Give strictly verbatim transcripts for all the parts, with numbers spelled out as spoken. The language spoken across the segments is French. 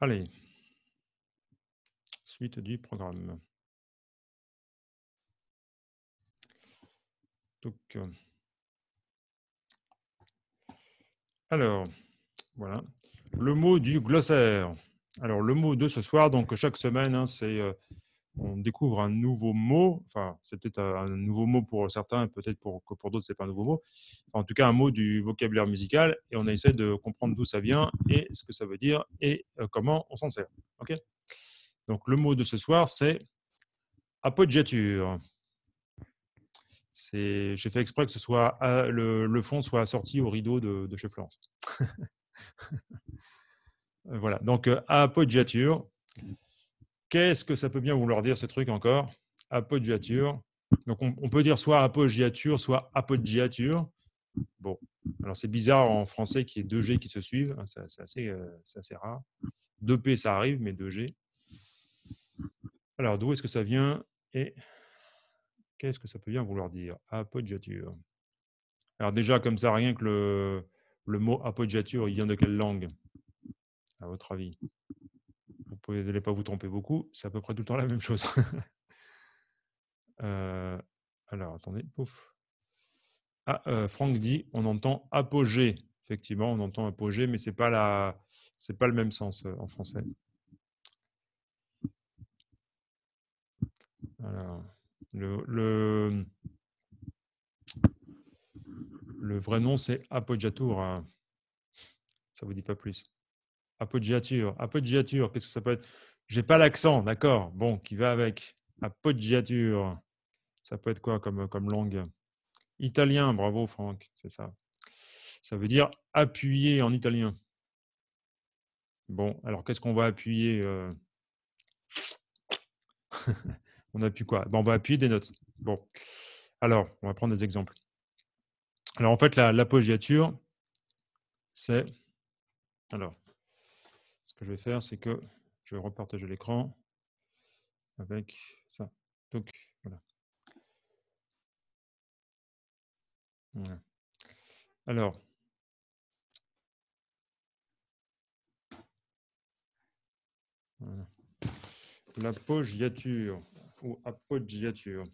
Allez, suite du programme. Donc, euh, alors, voilà, le mot du glossaire. Alors, le mot de ce soir, donc chaque semaine, hein, c'est euh, on découvre un nouveau mot. Enfin, c'est peut-être un nouveau mot pour certains, peut-être pour, que pour d'autres, ce n'est pas un nouveau mot. Enfin, en tout cas, un mot du vocabulaire musical. Et on essaie de comprendre d'où ça vient et ce que ça veut dire et comment on s'en sert. Okay, donc, le mot de ce soir, c'est appoggiature. J'ai fait exprès que ce soit à, le, le fond soit assorti au rideau de, de chez Florence. Voilà, donc appoggiature. Qu'est-ce que ça peut bien vouloir dire, ce truc encore? Appoggiature. Donc, on, on peut dire soit appoggiature, soit appoggiature. Bon, alors c'est bizarre en français qu'il y ait deux G qui se suivent. C'est assez, euh, assez rare. Deux P, ça arrive, mais deux G. Alors, d'où est-ce que ça vient? Et qu'est-ce que ça peut bien vouloir dire? Appoggiature. Alors déjà, comme ça, rien que le, le mot appoggiature, il vient de quelle langue? À votre avis, vous n'allez pas vous tromper beaucoup, c'est à peu près tout le temps la même chose. euh, alors, attendez, pouf. Ah, euh, Franck dit, on entend apogée. Effectivement, on entend apogée, mais ce n'est pas, la... c'est pas le même sens en français. Alors, le, le... le vrai nom, c'est appoggiatura. Ça ne vous dit pas plus. Appoggiature, appoggiature, qu'est-ce que ça peut être? J'ai pas l'accent, d'accord. Bon, qui va avec appoggiature. Ça peut être quoi comme, comme langue? Italien, bravo Franck, c'est ça. Ça veut dire appuyer en italien. Bon, alors qu'est-ce qu'on va appuyer? euh... On appuie quoi? Ben, on va appuyer des notes. Bon, alors, on va prendre des exemples. Alors, en fait, l'appoggiature, la, c'est... Alors... Ce que je vais faire, c'est que je vais repartager l'écran avec ça. Donc, voilà. Voilà. Alors, voilà. L'appoggiature ou appoggiature.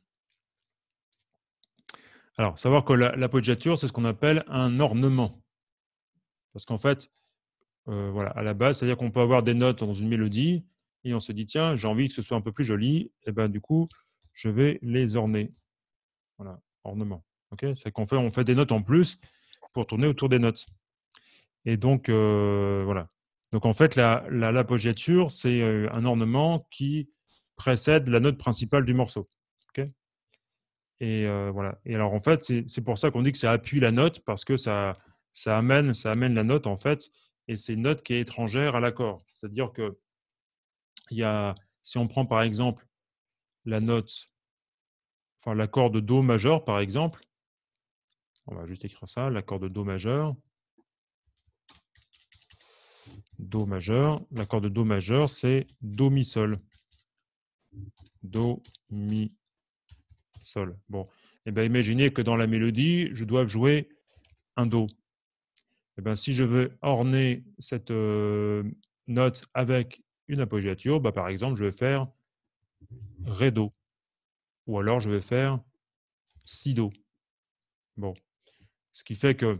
Alors, savoir que l'appoggiature, c'est ce qu'on appelle un ornement. Parce qu'en fait, Euh, voilà, à la base, c'est-à-dire qu'on peut avoir des notes dans une mélodie et on se dit, tiens, j'ai envie que ce soit un peu plus joli, et ben du coup, je vais les orner. Voilà, ornement. Okay, c'est qu'on fait, on fait des notes en plus pour tourner autour des notes. Et donc, euh, voilà. Donc, en fait, la, la, l'appoggiature, c'est un ornement qui précède la note principale du morceau. Okay, et euh, voilà. Et alors, en fait, c'est pour ça qu'on dit que ça appuie la note, parce que ça, ça, amène, ça amène la note, en fait. Et c'est une note qui est étrangère à l'accord. C'est-à-dire que il y a, si on prend par exemple la note, enfin l'accord de Do majeur par exemple, on va juste écrire ça, l'accord de Do majeur, Do majeur, l'accord de Do majeur, c'est Do mi sol, Do mi sol. Bon, et bien imaginez que dans la mélodie, je dois jouer un Do. Eh bien, si je veux orner cette euh, note avec une appoggiature, bah, par exemple, je vais faire Ré Do. Ou alors, je vais faire Si Do. Bon. Ce qui fait que,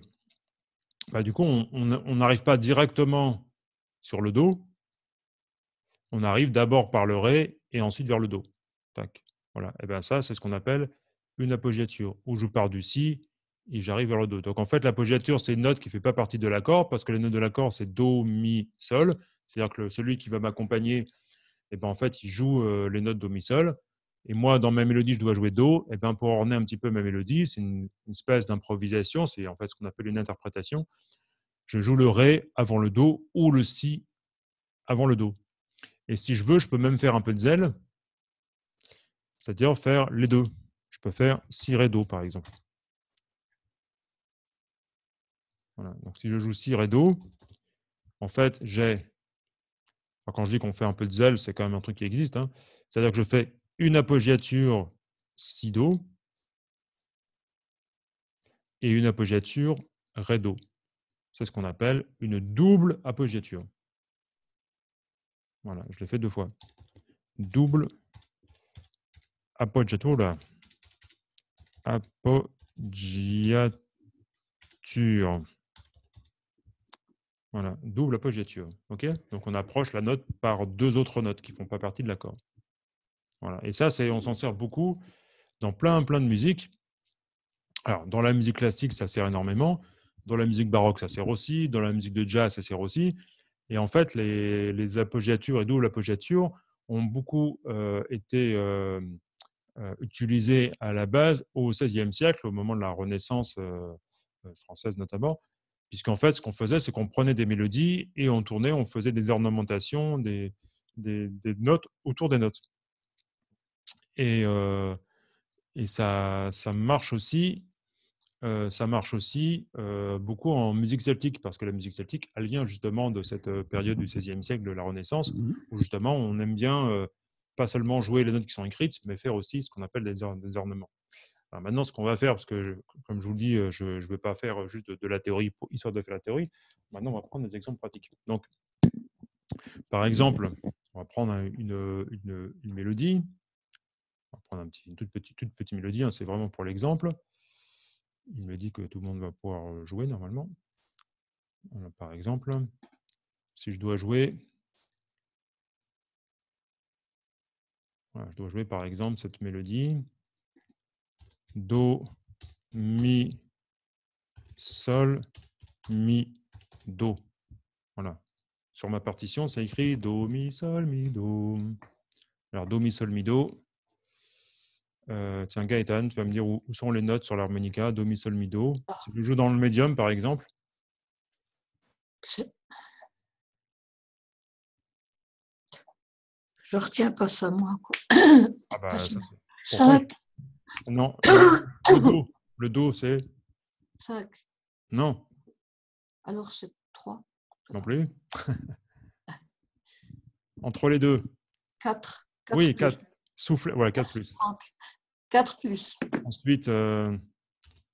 bah, du coup, on n'arrive pas directement sur le Do. On arrive d'abord par le Ré et ensuite vers le Do. Tac. Voilà. Eh bien, ça, c'est ce qu'on appelle une appoggiature. Où je pars du Si et j'arrive vers le Do. Donc en fait, l'appoggiature, c'est une note qui ne fait pas partie de l'accord, parce que les notes de l'accord, c'est Do, Mi, Sol. C'est-à-dire que celui qui va m'accompagner, eh ben, en fait, il joue les notes Do, Mi, Sol. Et moi, dans ma mélodie, je dois jouer Do. Et ben, pour orner un petit peu ma mélodie, c'est une, une espèce d'improvisation, c'est en fait ce qu'on appelle une interprétation. Je joue le Ré avant le Do ou le Si avant le Do. Et si je veux, je peux même faire un peu de zèle, c'est-à-dire faire les deux. Je peux faire Si, Ré, Do, par exemple. Voilà. Donc, si je joue Si, Ré, Do, en fait, j'ai... Enfin, quand je dis qu'on fait un peu de zèle, c'est quand même un truc qui existe. Hein. C'est-à-dire que je fais une appoggiature Si, Do et une appoggiature Ré, Do. C'est ce qu'on appelle une double appoggiature. Voilà, je l'ai fait deux fois. Double appoggiature. Appoggiature. Voilà, double appoggiature. OK, donc on approche la note par deux autres notes qui ne font pas partie de l'accord. Voilà, et ça, on s'en sert beaucoup dans plein, plein de musiques. Alors, dans la musique classique, ça sert énormément. Dans la musique baroque, ça sert aussi. Dans la musique de jazz, ça sert aussi. Et en fait, les, les appoggiatures et doubles appoggiatures ont beaucoup euh, été euh, euh, utilisées à la base au seizième siècle, au moment de la Renaissance euh, française notamment, puisqu'en fait, ce qu'on faisait, c'est qu'on prenait des mélodies et on tournait, on faisait des ornementations, des, des, des notes autour des notes. Et, euh, et ça, ça marche aussi. Euh, ça marche aussi euh, beaucoup en musique celtique, parce que la musique celtique, elle vient justement de cette période du seizième siècle, de la Renaissance, où justement on aime bien euh, pas seulement jouer les notes qui sont écrites, mais faire aussi ce qu'on appelle des, or des ornements. Alors maintenant, ce qu'on va faire, parce que je, comme je vous le dis, je ne vais pas faire juste de, de la théorie pour, histoire de faire la théorie, maintenant on va prendre des exemples pratiques. Donc, par exemple, on va prendre une, une, une mélodie, on va prendre un petit, une toute petite, toute petite mélodie, hein, c'est vraiment pour l'exemple. Il me dit que tout le monde va pouvoir jouer normalement. Alors, par exemple, si je dois jouer, voilà, je dois jouer par exemple cette mélodie Do, Mi, Sol, Mi, Do. Voilà. Sur ma partition, c'est écrit Do, Mi, Sol, Mi, Do. Alors Do, Mi, Sol, Mi, Do. Euh, tiens, Gaëtan, tu vas me dire où sont les notes sur l'harmonica, Do, Mi, Sol, Mi, Do. Si tu joues dans le médium, par exemple. Je ne retiens pas ça, moi. Ah bah, ça, cinq. Non. Le Do, le do c'est cinq. Non. Alors, c'est trois. Non plus. Entre les deux. quatre. Oui, quatre. Souffle, voilà, quatre plus. quatre plus. Ensuite, euh,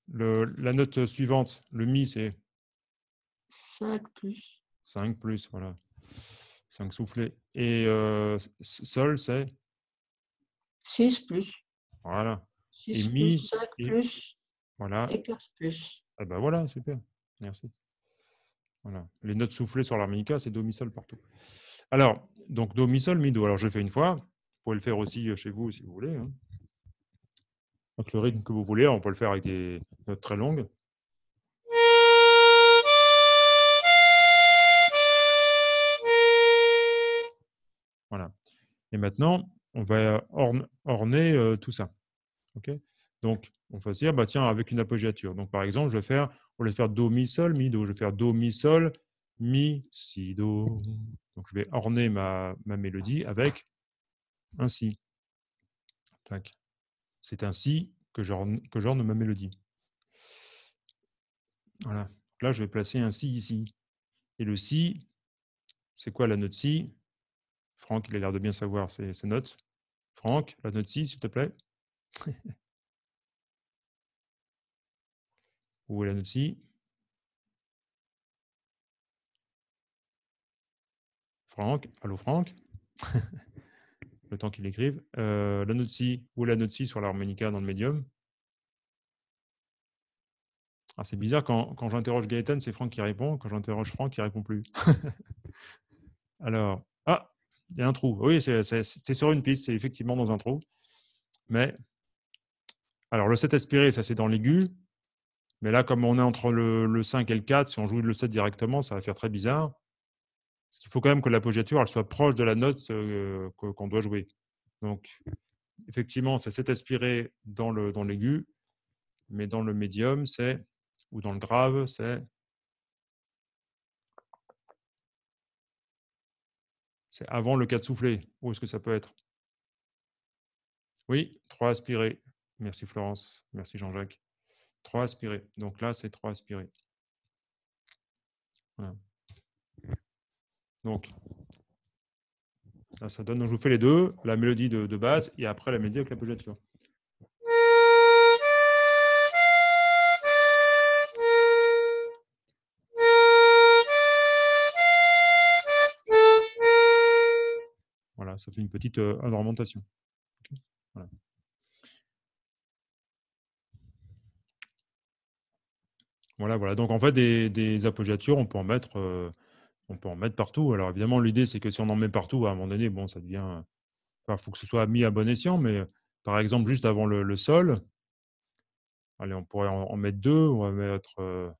le, la note suivante, le Mi, c'est cinq plus. cinq plus, voilà. cinq soufflés. Et euh, Sol, c'est six plus. Voilà. six et Mi, plus, cinq et... plus. Voilà. Et quatre plus. Eh ben voilà, super. Merci. Voilà. Les notes soufflées sur l'harmonica, c'est Do, Mi, Sol partout. Alors, donc Do, Mi, Sol, Mi, Do. Alors, je fais une fois. Vous pouvez le faire aussi chez vous si vous voulez. Hein. Avec le rythme que vous voulez, on peut le faire avec des notes très longues. Voilà. Et maintenant, on va orne, orner euh, tout ça. Okay, donc, on va se dire, bah, tiens, avec une appoggiature. Donc, par exemple, je vais faire, on va faire Do, Mi, Sol, Mi, Do. Je vais faire Do, Mi, Sol, Mi, Si, Do. Donc, je vais orner ma, ma mélodie avec ainsi. C'est ainsi que j'orne ma mélodie. Voilà. Donc là, je vais placer un Si ici. Et le Si, c'est quoi la note Si? Franck, il a l'air de bien savoir ces, ces notes. Franck, la note Si, s'il te plaît. Où est la note Si? Franck, allô Franck. Le temps qu'il écrive. Euh, la note Si, ou la note Si sur l'harmonica dans le médium. Ah, c'est bizarre, quand, quand j'interroge Gaëtan, c'est Franck qui répond. Quand j'interroge Franck, il ne répond plus. Alors, ah, il y a un trou. Oui, c'est sur une piste, c'est effectivement dans un trou. Mais, alors le sept aspiré, ça c'est dans l'aigu. Mais là, comme on est entre le, le cinq et le quatre, si on joue le sept directement, ça va faire très bizarre. Parce qu'il faut quand même que l'appoggiature elle soit proche de la note euh, qu'on doit jouer. Donc, effectivement, c'est sept aspiré dans le dans l'aigu, mais dans le médium, c'est ou dans le grave, c'est c'est avant le quatre soufflé. Où est-ce que ça peut être? Oui, trois aspiré. Merci Florence, merci Jean-Jacques. trois aspiré. Donc là, c'est trois aspiré. Voilà. Donc, là, ça donne, donc je vous fais les deux, la mélodie de, de base et après la mélodie avec l'appoggiature. voilà, ça fait une petite euh, ornementation. Okay. Voilà. Voilà, voilà. Donc en fait, des, des appoggiatures, on peut en mettre, euh, on peut en mettre partout. Alors évidemment, l'idée, c'est que si on en met partout, à un moment donné, bon, ça devient. Enfin, faut que ce soit mis à bon escient, mais par exemple, juste avant le, le sol, allez, on pourrait en, en mettre deux. On va mettre. Euh,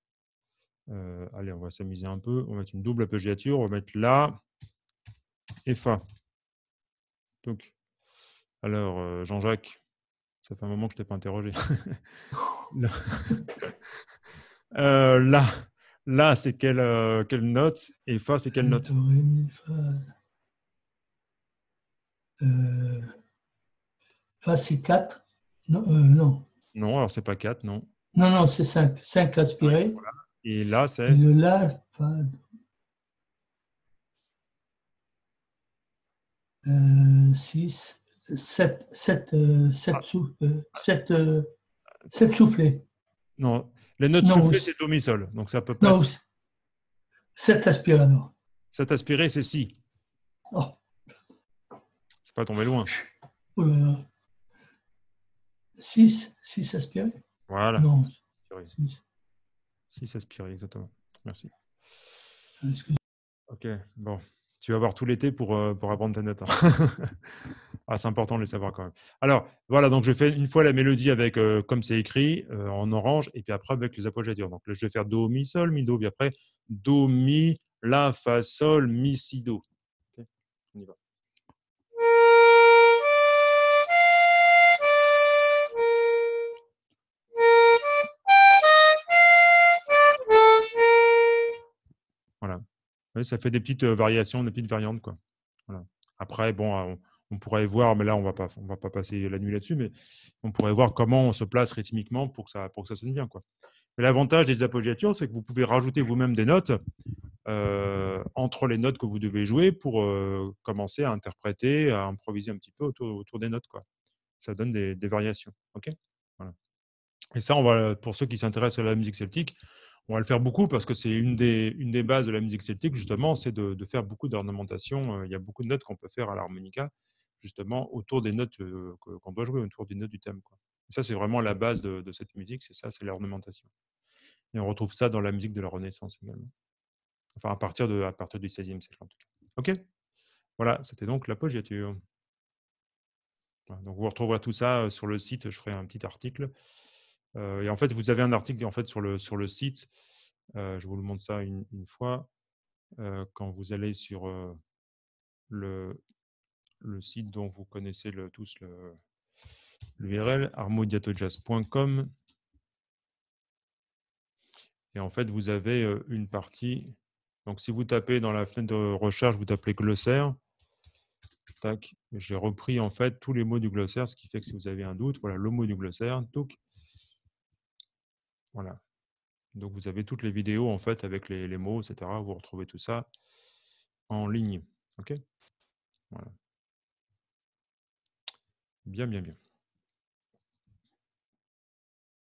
euh, allez, on va s'amuser un peu. On va mettre une double appoggiature. On va mettre là et fa. Donc, alors, euh, Jean-Jacques, ça fait un moment que je ne t'ai pas interrogé. Euh, là, là c'est quelle, euh, quelle note et fa, c'est quelle note? euh, Fa, c'est quatre. Non, euh, non. Non, alors c'est pas quatre, non. Non, non, c'est cinq. cinq aspiré. Voilà. Et là, c'est. Le la, fa. Euh, six, sept, sept, euh, sept, ah. sou, euh, sept, euh, sept soufflés. Non. Les notes non, soufflées, c'est demi-sol, donc ça peut pas non, être... sept aspirés, non. sept aspirés, c'est si. Oh. C'est pas tombé loin. Oh là là. six aspirés. Voilà. Non. six aspirés, exactement. Merci. Excuse-moi. Ok, bon. Tu vas avoir tout l'été pour, euh, pour apprendre ta note. Hein. Ah, c'est important de les savoir quand même. Alors, voilà, donc je fais une fois la mélodie avec, euh, comme c'est écrit, euh, en orange, et puis après avec les appoggiatures. Donc là, je vais faire Do, Mi, Sol, Mi, Do, puis après Do, Mi, La, Fa, Sol, Mi, Si, Do. Okay. On y va. Voilà. Oui, ça fait des petites variations, des petites variantes, quoi. Voilà. Après, bon, on, on pourrait voir, mais là, on va pas, on va pas passer la nuit là-dessus, mais on pourrait voir comment on se place rythmiquement pour que ça, pour que ça sonne bien, quoi. L'avantage des appoggiatures, c'est que vous pouvez rajouter vous-même des notes euh, entre les notes que vous devez jouer pour euh, commencer à interpréter, à improviser un petit peu autour, autour des notes, quoi. Ça donne des, des variations, ok ? Voilà. Et ça, on va, pour ceux qui s'intéressent à la musique celtique, on va le faire beaucoup parce que c'est une des, une des bases de la musique celtique, justement, c'est de, de faire beaucoup d'ornementation. Il y a beaucoup de notes qu'on peut faire à l'harmonica, justement, autour des notes qu'on doit jouer, autour des notes du thème, quoi. Et ça, c'est vraiment la base de, de cette musique, c'est ça, c'est l'ornementation. Et on retrouve ça dans la musique de la Renaissance également. Enfin, à partir, de, à partir du seizième siècle, en tout cas. OK ? Voilà, c'était donc l'appoggiature. Donc, vous retrouverez tout ça sur le site, je ferai un petit article. Euh, et en fait, vous avez un article en fait, sur, le, sur le site. Euh, je vous le montre ça une, une fois. Euh, quand vous allez sur euh, le, le site dont vous connaissez le, tous l'U R L, armodiatojazz point com. Et en fait, vous avez euh, une partie. Donc, si vous tapez dans la fenêtre de recherche, vous tapez glossaire. Tac. J'ai repris en fait tous les mots du glossaire, ce qui fait que si vous avez un doute, voilà le mot du glossaire. Toc. Voilà. Donc, vous avez toutes les vidéos en fait avec les, les mots, et cetera. Vous retrouvez tout ça en ligne. OK ? Voilà. Bien, bien, bien.